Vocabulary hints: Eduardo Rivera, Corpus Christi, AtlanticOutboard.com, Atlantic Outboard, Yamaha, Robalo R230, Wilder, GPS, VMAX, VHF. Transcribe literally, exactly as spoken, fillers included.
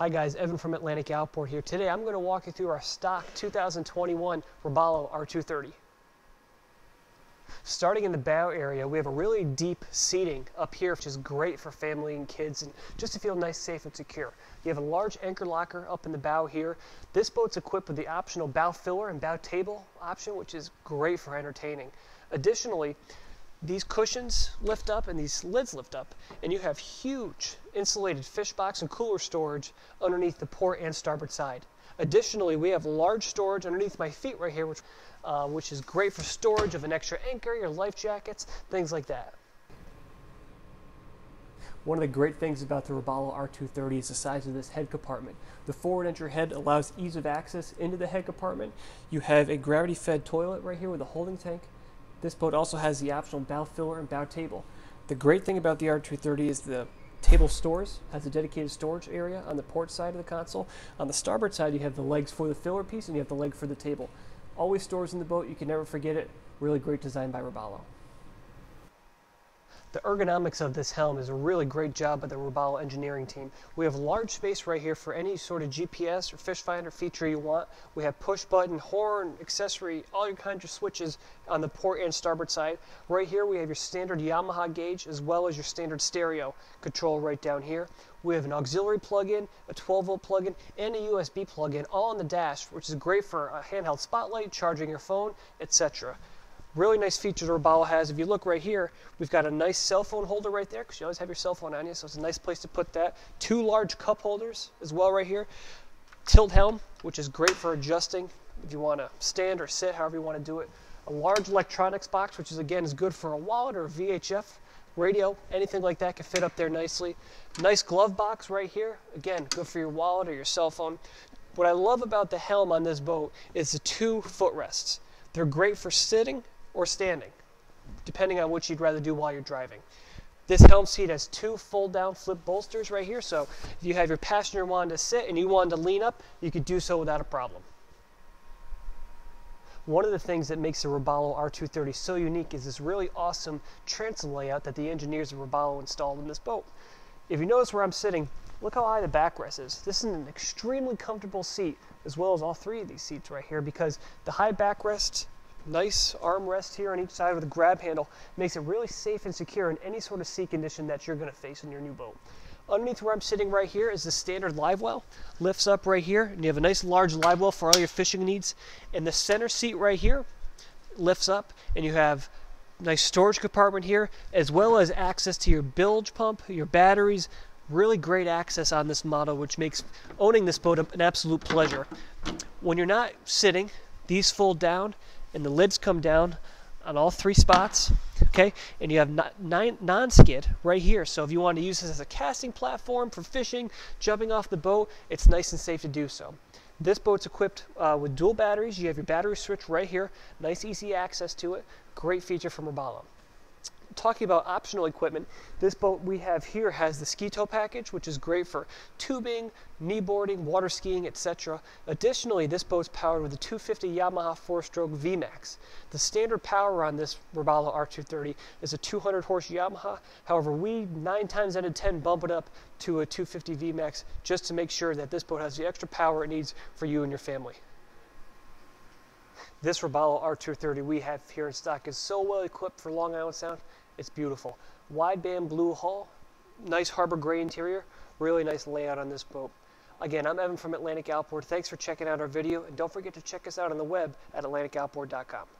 Hi guys, Evan from Atlantic Outboard here. Today I'm going to walk you through our stock two thousand twenty-one Robalo R two thirty. Starting in the bow area, we have a really deep seating up here, which is great for family and kids, and just to feel nice, safe, and secure. You have a large anchor locker up in the bow here. This boat's equipped with the optional bow filler and bow table option, which is great for entertaining. Additionally, these cushions lift up and these lids lift up, and you have huge insulated fish box and cooler storage underneath the port and starboard side. Additionally, we have large storage underneath my feet right here, which, uh, which is great for storage of an extra anchor, your life jackets, things like that. One of the great things about the Robalo R two thirty is the size of this head compartment. The forward entry head allows ease of access into the head compartment. You have a gravity-fed toilet right here with a holding tank. This boat also has the optional bow filler and bow table. The great thing about the R two thirty is the table stores, has a dedicated storage area on the port side of the console. On the starboard side, you have the legs for the filler piece and you have the leg for the table. Always stores in the boat, you can never forget it. Really great design by Robalo. The ergonomics of this helm is a really great job by the Robalo engineering team. We have large space right here for any sort of G P S or fish finder feature you want. We have push button, horn, accessory, all your kinds of switches on the port and starboard side. Right here we have your standard Yamaha gauge as well as your standard stereo control right down here. We have an auxiliary plug-in, a twelve volt plug-in, and a U S B plug-in all on the dash, which is great for a handheld spotlight, charging your phone, et cetera. Really nice feature the Robalo has. If you look right here, we've got a nice cell phone holder right there because you always have your cell phone on you, so it's a nice place to put that. Two large cup holders as well right here. Tilt helm, which is great for adjusting if you want to stand or sit, however you want to do it. A large electronics box, which is again is good for a wallet or a V H F radio. Anything like that can fit up there nicely. Nice glove box right here. Again, good for your wallet or your cell phone. What I love about the helm on this boat is the two footrests. They're great for sitting or standing, depending on what you'd rather do while you're driving. This helm seat has two fold-down flip bolsters right here, so if you have your passenger wanting to sit and you wanted to lean up, you could do so without a problem. One of the things that makes the Robalo R two thirty so unique is this really awesome transom layout that the engineers of Robalo installed in this boat. If you notice where I'm sitting, look how high the backrest is. This is an extremely comfortable seat, as well as all three of these seats right here, because the high backrest, nice armrest here on each side with a grab handle, makes it really safe and secure in any sort of sea condition that you're going to face in your new boat. Underneath where I'm sitting right here is the standard live well. Lifts up right here, and you have a nice large live well for all your fishing needs. And the center seat right here lifts up, and you have nice storage compartment here, as well as access to your bilge pump, your batteries. Really great access on this model, which makes owning this boat an absolute pleasure. When you're not sitting, these fold down, and the lids come down on all three spots, okay? And you have non-skid right here, so if you want to use this as a casting platform for fishing, jumping off the boat, it's nice and safe to do so. This boat's equipped uh, with dual batteries. You have your battery switch right here, nice easy access to it, great feature from Robalo. Talking about optional equipment, this boat we have here has the ski tow package, which is great for tubing, knee boarding, water skiing, et cetera. Additionally, this boat's powered with a two fifty Yamaha four stroke V MAX. The standard power on this Robalo R two thirty is a two hundred horse Yamaha. However, we nine times out of ten bump it up to a two fifty V MAX just to make sure that this boat has the extra power it needs for you and your family. This Robalo R two thirty we have here in stock is so well equipped for Long Island Sound, it's beautiful. Wideband blue hull, nice Harbor Grey interior, really nice layout on this boat. Again, I'm Evan from Atlantic Outboard. Thanks for checking out our video, and don't forget to check us out on the web at Atlantic Outboard dot com.